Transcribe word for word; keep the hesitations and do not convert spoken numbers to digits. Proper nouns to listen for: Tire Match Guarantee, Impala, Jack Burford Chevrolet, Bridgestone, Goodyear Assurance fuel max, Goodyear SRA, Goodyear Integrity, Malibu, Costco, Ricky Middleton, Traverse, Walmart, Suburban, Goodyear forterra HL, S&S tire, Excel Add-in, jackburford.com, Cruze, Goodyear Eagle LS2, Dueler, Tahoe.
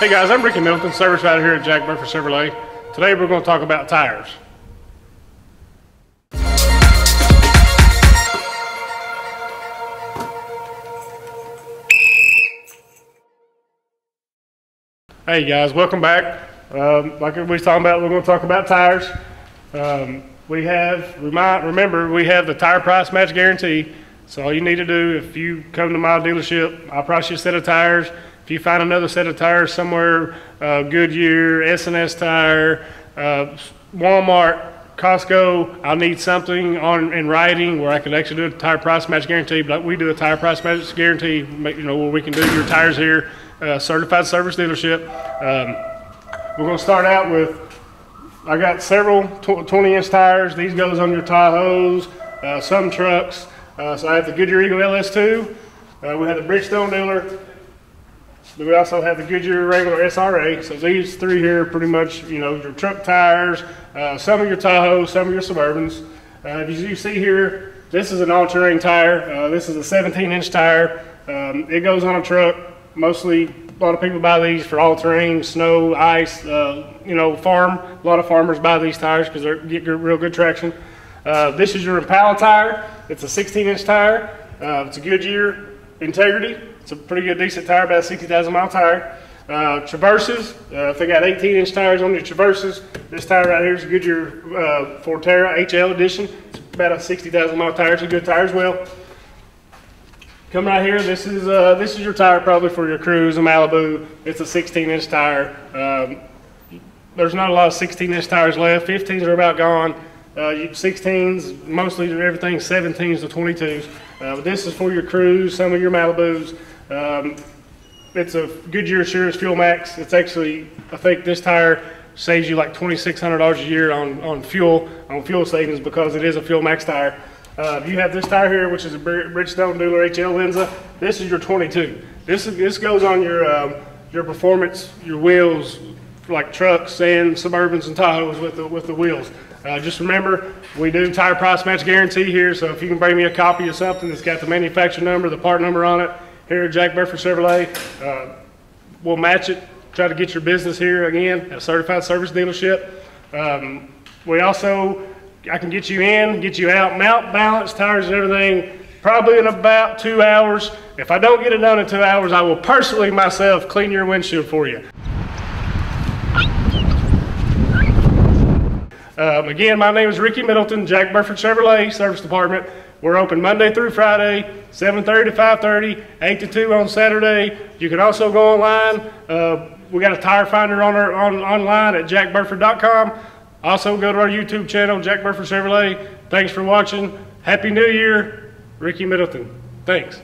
Hey guys, I'm Ricky Middleton, service rider here at Jack Burford Chevrolet. Today we're going to talk about tires. Hey guys, welcome back. Um, like we was talking about, we're going to talk about tires. Um, we have, remind, remember, we have the tire price match guarantee. So all you need to do, if you come to my dealership, I'll price you a set of tires. If you find another set of tires somewhere, uh, Goodyear, S and S tire, uh, Walmart, Costco, I'll need something on in writing where I can actually do a tire price match guarantee. But like we do a tire price match guarantee, you know, where we can do your tires here, uh, certified service dealership. Um, we're going to start out with, I got several twenty inch tires. These goes on your Tahoes, uh, some trucks. Uh, so I have the Goodyear Eagle L S two. Uh, we have the Bridgestone Dueler. We also have the Goodyear regular S R A. So these three here are pretty much, you know, your truck tires, uh, some of your Tahoe, some of your Suburbans. Uh, as you see here, this is an all-terrain tire. Uh, this is a seventeen inch tire. Um, it goes on a truck. Mostly, a lot of people buy these for all-terrain, snow, ice, uh, you know, farm. A lot of farmers buy these tires because they get good, real good traction. Uh, this is your Impala tire. It's a sixteen inch tire. Uh, it's a Goodyear Integrity. It's a pretty good, decent tire, about a sixty thousand mile tire. Uh, Traverses, uh, if they got eighteen inch tires on your Traverses, this tire right here is a Goodyear uh, Forterra H L edition. It's about a sixty thousand mile tire. It's a good tire as well. Come right here, this is uh, this is your tire probably for your Cruze and Malibu. It's a sixteen inch tire. Um, there's not a lot of sixteen inch tires left. fifteens are about gone. Uh, sixteens, mostly everything, seventeens to twenty-twos. Uh, but this is for your Cruze, some of your Malibus. Um, it's a Goodyear Assurance fuel max. It's actually, I think this tire saves you like twenty-six hundred dollars a year on, on fuel, on fuel savings because it is a fuel max tire. Uh, you have this tire here, which is a Bridgestone Dueler H L Linza. This is your twenty-two. This, is, this goes on your, um, your performance, your wheels, like trucks and Suburbans and Tahoes with the, with the wheels. Uh, just remember, we do tire price match guarantee here, so if you can bring me a copy of something that's got the manufacturer number, the part number on it, here at Jack Burford Chevrolet, uh, we'll match it, try to get your business here again, a certified service dealership. Um, we also, I can get you in, get you out, mount, balance, tires and everything, probably in about two hours. If I don't get it done in two hours, I will personally myself clean your windshield for you. Um, again, my name is Ricky Middleton, Jack Burford Chevrolet Service Department. We're open Monday through Friday, seven thirty to five thirty, eight to two on Saturday. You can also go online. Uh, we got a tire finder on our on, online at jack burford dot com. Also go to our YouTube channel, Jack Burford Chevrolet. Thanks for watching. Happy New Year, Ricky Middleton. Thanks.